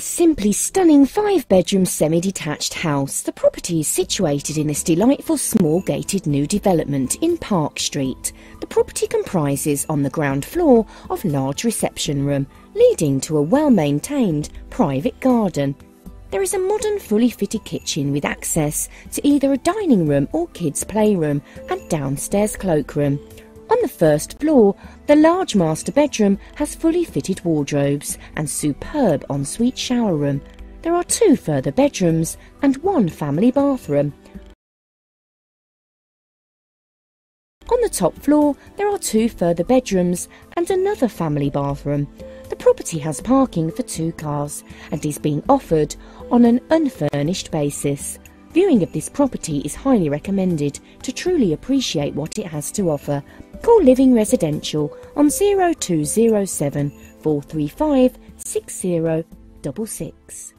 simply stunning five-bedroom semi-detached house. The property is situated in this delightful small gated new development in Park Street. The property comprises on the ground floor of a large reception room, leading to a well-maintained private garden. There is a modern fully fitted kitchen with access to either a dining room or kids' playroom and downstairs cloakroom. On the first floor, the large master bedroom has fully fitted wardrobes and superb ensuite shower room. There are two further bedrooms and one family bathroom. On the top floor, there are two further bedrooms and another family bathroom. The property has parking for two cars and is being offered on an unfurnished basis. Viewing of this property is highly recommended to truly appreciate what it has to offer. Call Living Residential on 0207 435 6066.